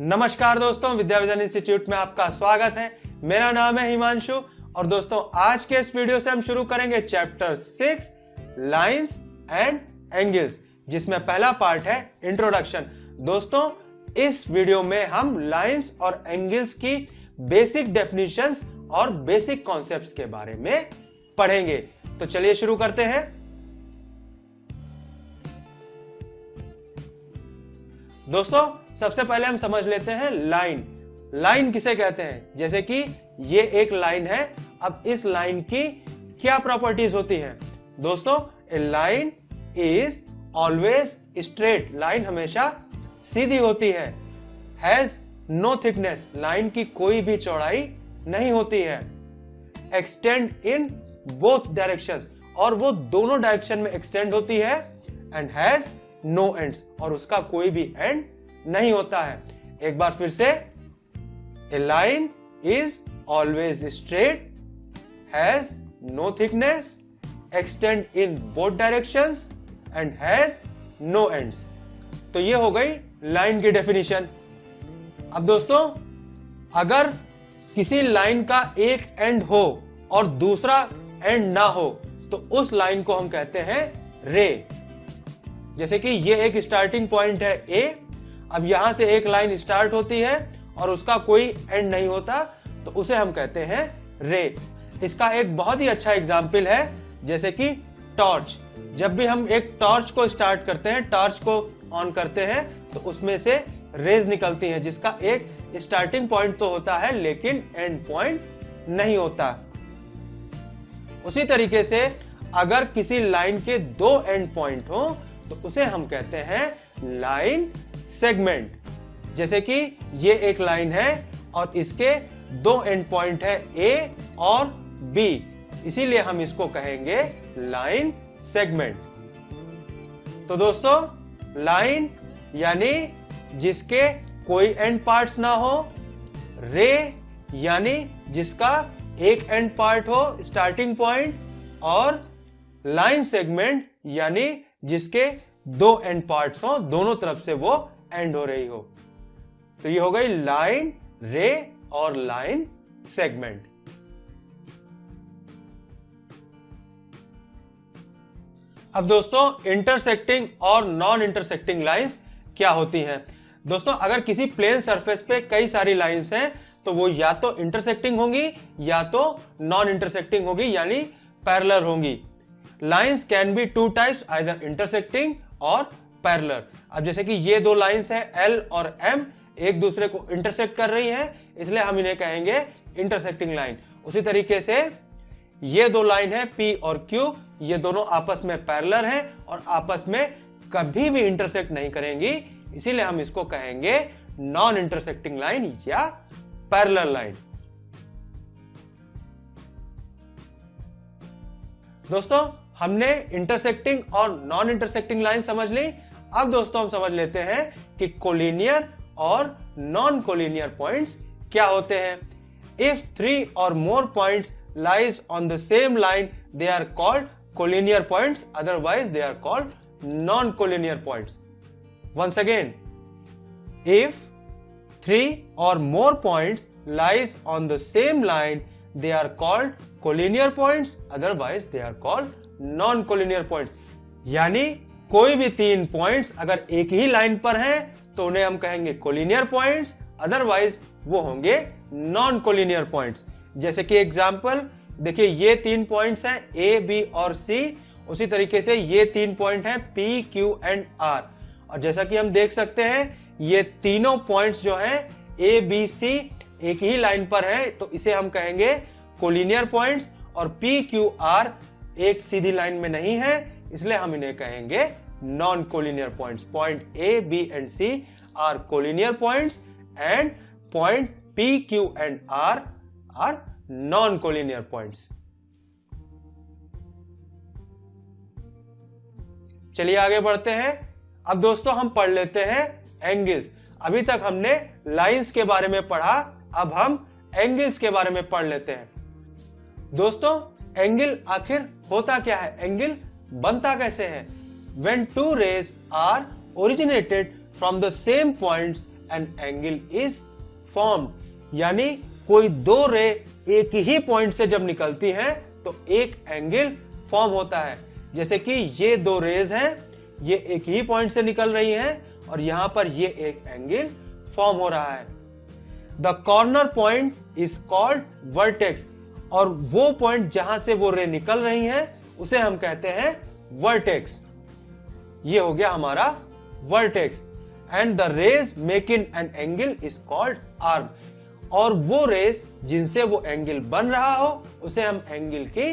नमस्कार दोस्तों, विद्या विज्ञान इंस्टीट्यूट में आपका स्वागत है। मेरा नाम है हिमांशु और दोस्तों आज के इस वीडियो से हम शुरू करेंगे चैप्टर 6 लाइंस एंड एंगल्स, जिसमें पहला पार्ट है इंट्रोडक्शन। दोस्तों इस वीडियो में हम लाइंस और एंगल्स की बेसिक डेफिनेशंस और बेसिक कॉन्सेप्ट्स के बारे में पढ़ेंगे। तो चलिए शुरू करते हैं। दोस्तों सबसे पहले हम समझ लेते हैं लाइन। लाइन किसे कहते हैं? जैसे कि ये एक लाइन है। अब इस लाइन की क्या प्रॉपर्टीज होती हैं? दोस्तों line is always straight, line हमेशा सीधी होती है। हैज नो थिकनेस, लाइन की कोई भी चौड़ाई नहीं होती है। एक्सटेंड इन बोथ डायरेक्शन, और वो दोनों डायरेक्शन में एक्सटेंड होती है। एंड हैज नो एंड्स, और उसका कोई भी एंड नहीं होता है। एक बार फिर से, a line is always straight, has no thickness, extend in both directions and has no ends. तो ये हो गई लाइन की डेफिनेशन। अब दोस्तों अगर किसी लाइन का एक एंड हो और दूसरा एंड ना हो तो उस लाइन को हम कहते हैं रे। जैसे कि ये एक स्टार्टिंग पॉइंट है ए। अब यहां से एक लाइन स्टार्ट होती है और उसका कोई एंड नहीं होता, तो उसे हम कहते हैं रे। इसका एक बहुत ही अच्छा एग्जाम्पल है जैसे कि टॉर्च। जब भी हम एक टॉर्च को स्टार्ट करते हैं, टॉर्च को ऑन करते हैं, तो उसमें से रेज निकलती हैं, जिसका एक स्टार्टिंग पॉइंट तो होता है लेकिन एंड पॉइंट नहीं होता। उसी तरीके से अगर किसी लाइन के दो एंड पॉइंट हो तो उसे हम कहते हैं लाइन सेगमेंट। जैसे कि ये एक लाइन है और इसके दो एंड पॉइंट है ए और बी, इसीलिए हम इसको कहेंगे लाइन सेगमेंट। तो दोस्तों लाइन यानी जिसके कोई एंड पार्ट्स ना हो, रे यानी जिसका एक एंड पार्ट हो, स्टार्टिंग पॉइंट, और लाइन सेगमेंट यानी जिसके दो एंड पार्ट्स हो, दोनों तरफ से वो एंड हो रही हो। तो ये हो गई लाइन, रे और लाइन सेगमेंट। अब दोस्तों इंटरसेक्टिंग और नॉन इंटरसेक्टिंग लाइंस क्या होती हैं? दोस्तों अगर किसी प्लेन सरफेस पे कई सारी लाइंस हैं तो वो या तो इंटरसेक्टिंग होंगी या तो नॉन इंटरसेक्टिंग होगी, यानी पैरेलल होंगी। Lines can be two types, either intersecting और पैरेलल। अब जैसे कि ये दो लाइंस हैं L और M, एक दूसरे को इंटरसेक्ट कर रही हैं, इसलिए हम इन्हें कहेंगे इंटरसेक्टिंग लाइन। उसी तरीके से ये दो लाइन है P और Q, ये दोनों आपस में पैरेलल हैं और आपस में कभी भी इंटरसेक्ट नहीं करेंगी, इसीलिए हम इसको कहेंगे नॉन इंटरसेक्टिंग लाइन या पैरेलल लाइन। दोस्तों हमने इंटरसेक्टिंग और नॉन इंटरसेक्टिंग लाइन समझ ली। अब दोस्तों हम समझ लेते हैं कि कोलिनियर और नॉन कोलिनियर पॉइंट्स क्या होते हैं। इफ 3 और more points lies on the same line they are called collinear points, otherwise they are called non-collinear points. Once again, if 3 or more points lies on the same line they are called collinear points, otherwise they are called non-collinear points. यानी कोई भी तीन points अगर एक ही line पर हैं तो उन्हें हम कहेंगे collinear points, otherwise वो होंगे non-collinear points. जैसे कि एग्जाम्पल देखिए, ये तीन पॉइंट्स हैं ए, बी और सी। उसी तरीके से ये तीन पॉइंट हैं पी, क्यू एंड आर, और जैसा कि हम देख सकते हैं ये तीनों पॉइंट्स जो हैं ए, बी, सी एक ही लाइन पर हैं, तो इसे हम कहेंगे कोलिनियर पॉइंट्स, और पी, क्यू, आर एक सीधी लाइन में नहीं है, इसलिए हम इन्हें कहेंगे non collinear points. Point A, B and C are collinear points and point P, Q and R are non-collinear points. चलिए आगे बढ़ते हैं। अब दोस्तों हम पढ़ लेते हैं एंगल्स। अभी तक हमने लाइंस के बारे में पढ़ा, अब हम एंगल्स के बारे में पढ़ लेते हैं। दोस्तों एंगल आखिर होता क्या है, एंगल बनता कैसे है? When two rays are originated from the same points an angle is formed। यानी कोई दो रे एक ही पॉइंट से जब निकलती हैं तो एक एंगल फॉर्म होता है। जैसे कि ये दो रेज हैं, ये एक ही पॉइंट से निकल रही हैं और यहां पर ये एक एंगल फॉर्म हो रहा है। The corner point is called vertex, और वो पॉइंट जहां से वो रे निकल रही हैं उसे हम कहते हैं वर्टेक्स। ये हो गया हमारा vertex. And the rays making an angle is called arm, और वो रेज जिनसे वो एंगल बन रहा हो उसे हम एंगल की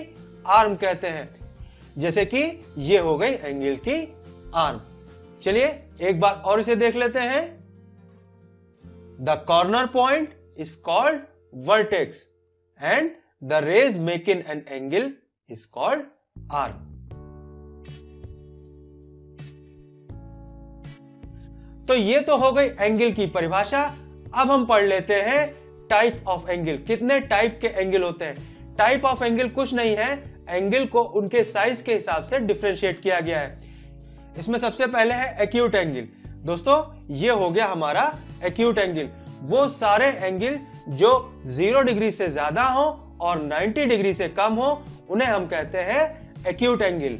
आर्म कहते हैं। जैसे कि ये हो गई एंगल की आर्म। चलिए एक बार और इसे देख लेते हैं। The corner point is called vertex and the rays making an angle is called arm. तो ये तो हो गई एंगल की परिभाषा। अब हम पढ़ लेते हैं टाइप ऑफ एंगल। कितने टाइप के एंगल होते हैं? टाइप ऑफ एंगल कुछ नहीं है, एंगल को उनके साइज के हिसाब से डिफरेंशिएट किया गया है। इसमें सबसे पहले है एक्यूट एंगल। दोस्तों ये हो गया हमारा एक्यूट एंगल। वो सारे एंगल जो 0 डिग्री से ज्यादा हो और 90 डिग्री से कम हो उन्हें हम कहते हैं एक्यूट एंगल।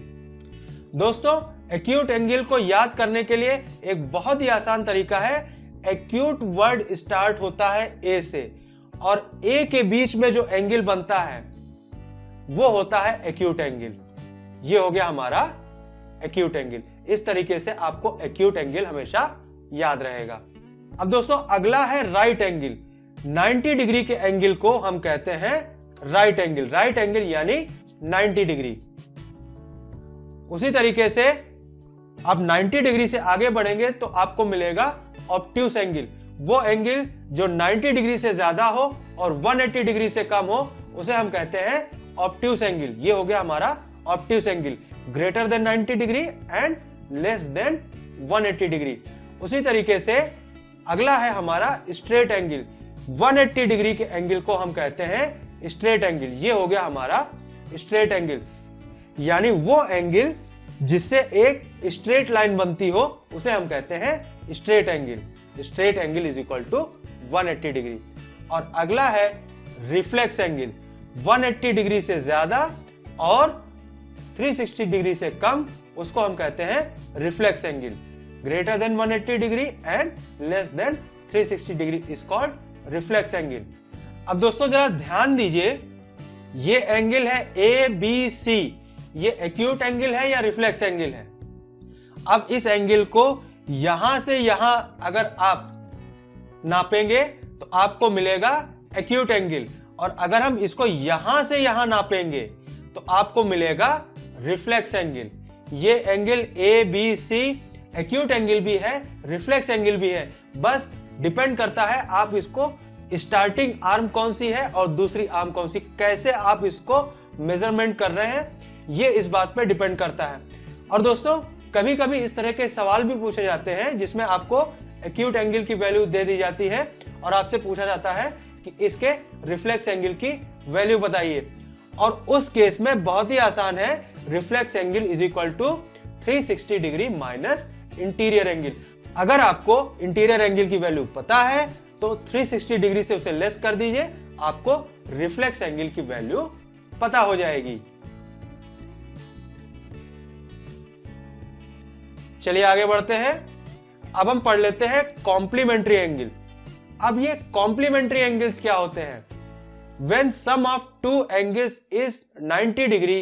दोस्तों एक्यूट एंगल को याद करने के लिए एक बहुत ही आसान तरीका है। एक्यूट वर्ड स्टार्ट होता है ए से और ए के बीच में जो एंगल बनता है वो होता है एक्यूट एंगल। ये हो गया हमारा एक्यूट एंगल। इस तरीके से आपको एक्यूट एंगल हमेशा याद रहेगा। अब दोस्तों अगला है राइट एंगल। 90 डिग्री के एंगल को हम कहते हैं राइट एंगल। राइट एंगल यानी 90 डिग्री। उसी तरीके से आप 90 डिग्री से आगे बढ़ेंगे तो आपको मिलेगा ऑब्ट्यूस एंगल। वो एंगल जो 90 डिग्री से ज्यादा हो और 180 डिग्री से कम हो उसे हम कहते हैं ऑब्ट्यूस एंगल। ये हो गया हमारा obtuse angle, greater than 90 degree and less than 180 degree. उसी तरीके से अगला है हमारा स्ट्रेट एंगल। 180 डिग्री के एंगल को हम कहते हैं स्ट्रेट एंगल। ये हो गया हमारा स्ट्रेट एंगल, यानी वो एंगल जिससे एक स्ट्रेट लाइन बनती हो उसे हम कहते हैं straight angle. Straight angle is equal to 180 degree. और अगला है रिफ्लेक्स एंगल। 180 डिग्री से ज्यादा और 360 डिग्री से कम उसको हम कहते हैं reflex angle. Greater than 180 degree and less than 360 degree is called reflex angle. अब दोस्तों जरा ध्यान दीजिए, ये एंगल है ए बी सी। ये एक्यूट एंगल है या रिफ्लेक्स एंगल है? अब इस एंगल को यहां से यहां अगर आप नापेंगे तो आपको मिलेगा एक्यूट एंगल, और अगर हम इसको यहां से यहां नापेंगे तो आपको मिलेगा रिफ्लेक्स एंगल। ये angle A B C acute angle भी है, रिफ्लेक्स एंगल भी है। बस डिपेंड करता है आप इसको स्टार्टिंग आर्म कौन सी है और दूसरी आर्म कौन सी, कैसे आप इसको मेजरमेंट कर रहे हैं ये इस बात पे डिपेंड करता है। और दोस्तों कभी कभी इस तरह के सवाल भी पूछे जाते हैं जिसमें आपको एक्यूट एंगल की वैल्यू दे दी जाती है और आपसे पूछा जाता है कि इसके रिफ्लेक्स एंगल की वैल्यू बताइए। और उस केस में बहुत ही आसान है, reflex angle is equal to 360 degree minus interior angle. अगर आपको इंटीरियर एंगल की वैल्यू पता है तो 360 डिग्री से उसे लेस कर दीजिए, आपको रिफ्लेक्स एंगल की वैल्यू पता हो जाएगी। चलिए आगे बढ़ते हैं। अब हम पढ़ लेते हैं कॉम्प्लीमेंट्री एंगल। अब ये कॉम्प्लीमेंट्री एंगल्स क्या होते हैं? When sum of two angles is 90 degree,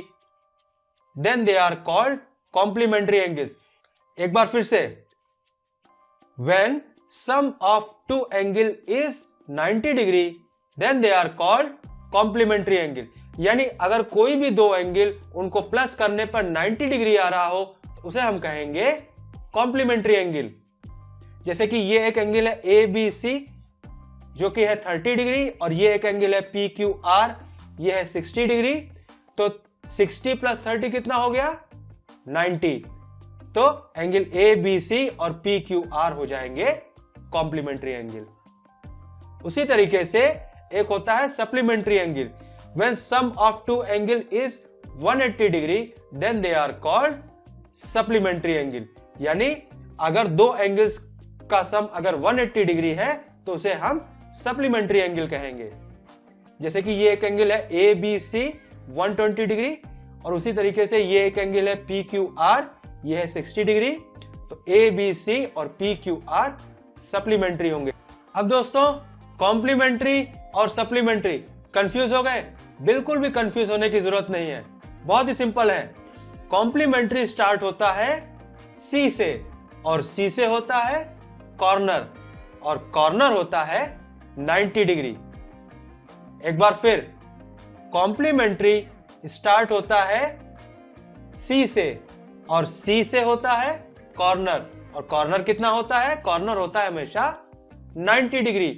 then they are called complementary angles. एक बार फिर से, When sum of two angle is 90 degree, then they are called complementary angle. यानी अगर कोई भी दो एंगल उनको प्लस करने पर 90 डिग्री आ रहा हो उसे हम कहेंगे कॉम्प्लीमेंट्री एंगल। जैसे कि ये एक एंगल है ए बी सी जो कि है 30 डिग्री और ये एक एंगल है पी क्यू आर, ये है 60 डिग्री। तो 60 प्लस 30 कितना हो गया? 90। तो एंगल ए बी सी और पी क्यू आर हो जाएंगे कॉम्प्लीमेंट्री एंगल। उसी तरीके से एक होता है supplementary angle. When sum of two angle is 180 degree then they are called supplementary angle. यानी अगर दो एंगल्स उसका सम अगर 180 डिग्री है तो उसे हम सप्लीमेंट्री एंगल कहेंगे। जैसे कि ये एक एंगल है ए बी सी 120 डिग्री और उसी तरीके से ये एक एंगल है पी क्यू आर, ये है 60 डिग्री। तो ए बी सी और पी क्यू आर सप्लीमेंट्री होंगे। अब दोस्तों कॉम्प्लीमेंट्री और सप्लीमेंट्री कंफ्यूज हो गए? बिल्कुल भी कंफ्यूज होने की जरूरत नहीं है, बहुत ही सिंपल है। कॉम्प्लीमेंट्री स्टार्ट होता है सी से और सी से होता है कॉर्नर और कॉर्नर होता है 90 डिग्री। एक बार फिर कॉम्प्लीमेंट्री स्टार्ट होता है सी से और सी से होता है कॉर्नर और कॉर्नर कितना होता है? कॉर्नर होता है हमेशा 90 डिग्री।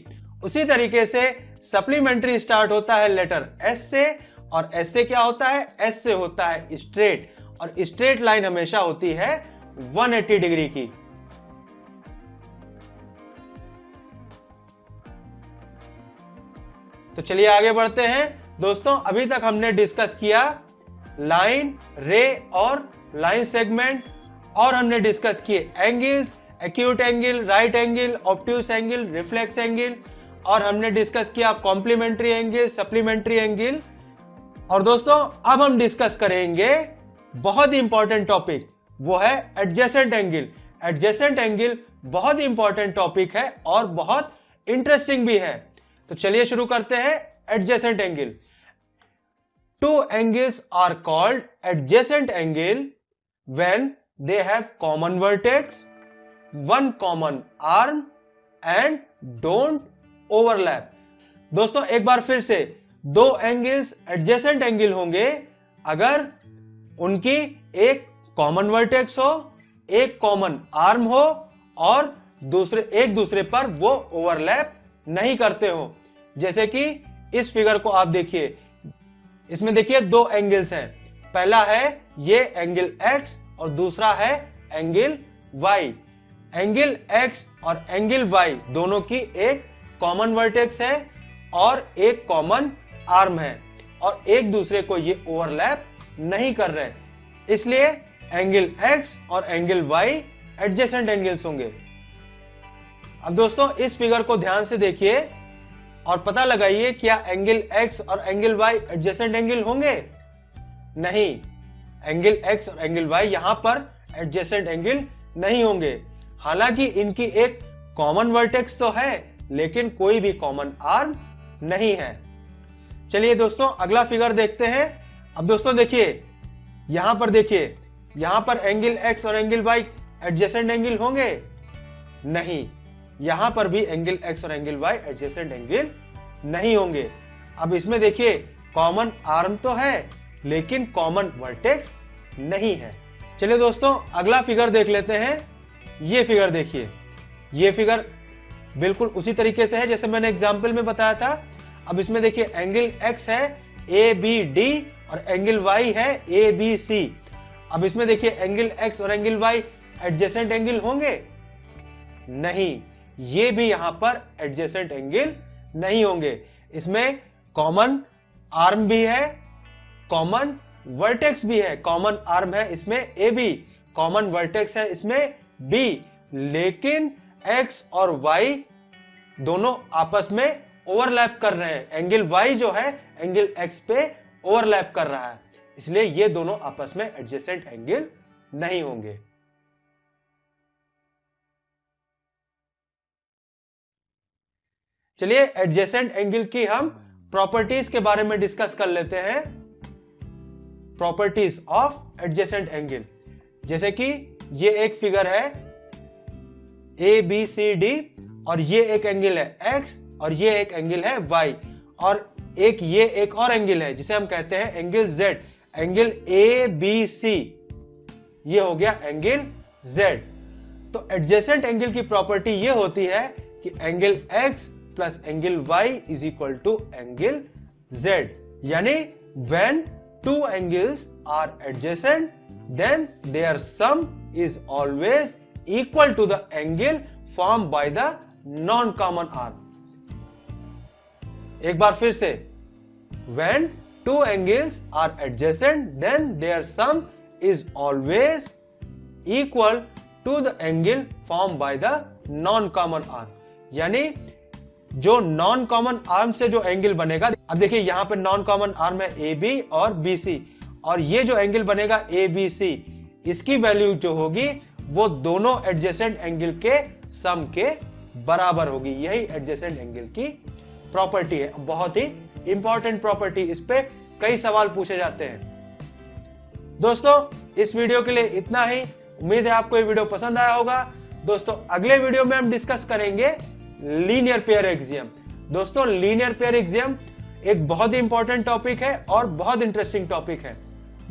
उसी तरीके से सप्लीमेंट्री स्टार्ट होता है लेटर एस से और एस से क्या होता है? एस से होता है स्ट्रेट और स्ट्रेट लाइन हमेशा होती है 180 डिग्री की। तो चलिए आगे बढ़ते हैं दोस्तों। अभी तक हमने डिस्कस किया लाइन, रे और लाइन सेगमेंट और हमने डिस्कस किए angles, acute angle, right angle, obtuse angle, reflex angle और हमने डिस्कस किया कॉम्प्लीमेंट्री एंगल, सप्लीमेंट्री एंगल। और दोस्तों अब हम डिस्कस करेंगे बहुत ही इंपॉर्टेंट टॉपिक, वो है एडजेसेंट एंगल। एडजेसेंट एंगल बहुत ही इंपॉर्टेंट टॉपिक है और बहुत इंटरेस्टिंग भी है। तो चलिए शुरू करते हैं adjacent angle. Two angles are called adjacent angle when they have common vertex, one common arm and don't overlap. दोस्तों एक बार फिर से दो एंगल्स एडजेसेंट एंगल होंगे अगर उनकी एक कॉमन वर्टेक्स हो, एक कॉमन आर्म हो और एक दूसरे पर वो ओवरलैप नहीं करते हो। जैसे कि इस फिगर को आप देखिए, इसमें देखिए दो एंगल्स हैं, पहला है ये एंगल x और दूसरा है एंगल y। एंगल x और एंगल y दोनों की एक कॉमन वर्टेक्स है और एक कॉमन आर्म है और एक दूसरे को ये ओवरलैप नहीं कर रहे, इसलिए एंगल x और एंगल y एडजेसेंट एंगल्स होंगे। अब दोस्तों इस फिगर को ध्यान से देखिए और पता लगाइए, क्या एंगल x और एंगल y एडजेसेंट एंगल होंगे? नहीं, एंगल x और एंगल y यहां पर एडजेसेंट एंगल नहीं होंगे। हालांकि इनकी एक कॉमन वर्टेक्स तो है लेकिन कोई भी कॉमन आर्म नहीं है। चलिए दोस्तों अगला फिगर देखते हैं। अब दोस्तों देखिए यहां पर, देखिए यहां पर एंगल x और एंगल y एडजेसेंट एंगल होंगे? नहीं, यहां पर भी एंगल x और एंगल y एडजेसेंट एंगल नहीं होंगे। अब इसमें देखिए कॉमन आर्म तो है लेकिन कॉमन वर्टेक्स नहीं है। चलिए दोस्तों अगला फिगर देख लेते हैं। ये फिगर देखिए, ये फिगर बिल्कुल उसी तरीके से है जैसे मैंने एग्जाम्पल में बताया था। अब इसमें देखिए एंगल x है ए बी डी और एंगल y है ए बी सी। अब इसमें देखिए एंगल x और एंगल y एडजेसेंट एंगल होंगे? नहीं, ये भी यहां पर एडजेसेंट एंगल नहीं होंगे। इसमें कॉमन आर्म भी है, कॉमन वर्टेक्स भी है। कॉमन आर्म है इसमें ए बी, कॉमन वर्टेक्स है इसमें बी, लेकिन x और y दोनों आपस में ओवरलैप कर रहे हैं। एंगल y जो है एंगल x पे ओवरलैप कर रहा है, इसलिए ये दोनों आपस में एडजेसेंट एंगल नहीं होंगे। चलिए एडजेसेंट एंगल की हम प्रॉपर्टीज के बारे में डिस्कस कर लेते हैं। प्रॉपर्टीज ऑफ एडजेसेंट एंगल, जैसे कि ये एक फिगर है ए बी सी डी और ये एक एंगल है x और ये एक एंगल है y और एक ये एक और एंगल है जिसे हम कहते हैं angle z। Angle A B C, ये हो गया एंगल z। तो एडजेसेंट एंगल की प्रॉपर्टी ये होती है कि angle x plus angle y is equal to angle z, यानी when two angles are adjacent then their sum is always equal to the angle formed by the non-common arm. एक बार फिर से, when two angles are adjacent, then their sum is always equal to the angle formed by the non common arm, यानी जो non common arm से जो angle बनेगा। अब देखिए यहाँ पे नॉन कॉमन आर्म है ए बी और बी सी, और ये जो एंगल बनेगा ए बी सी, इसकी वैल्यू जो होगी वो दोनों एडजेसेंट एंगल के सम के बराबर होगी। यही एडजेसेंट एंगल की प्रॉपर्टी है, बहुत ही इंपॉर्टेंट प्रॉपर्टी, इस पे कई सवाल पूछे जाते हैं। दोस्तों इस वीडियो के लिए इतना ही, उम्मीद है आपको ये वीडियो पसंद आया होगा। दोस्तों अगले वीडियो में हम डिस्कस करेंगे लीनियर पेयर एक्सियम। दोस्तों लीनियर पेयर एक्सियम एक बहुत ही इंपॉर्टेंट टॉपिक है और बहुत इंटरेस्टिंग टॉपिक है।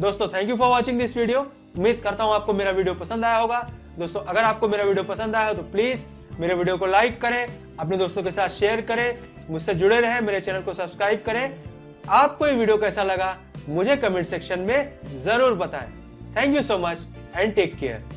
दोस्तों thank you for watching this video, उम्मीद करता हूं आपको मेरा वीडियो पसंद आया होगा। दोस्तों अगर आपको मेरा वीडियो पसंद आया हो तो प्लीज मेरे वीडियो को लाइक करें, अपने दोस्तों के साथ शेयर करें, मुझसे जुड़े रहें, मेरे चैनल को सब्सक्राइब करें। आपको ये वीडियो कैसा लगा मुझे कमेंट सेक्शन में जरूर बताएं। Thank you so much and take care.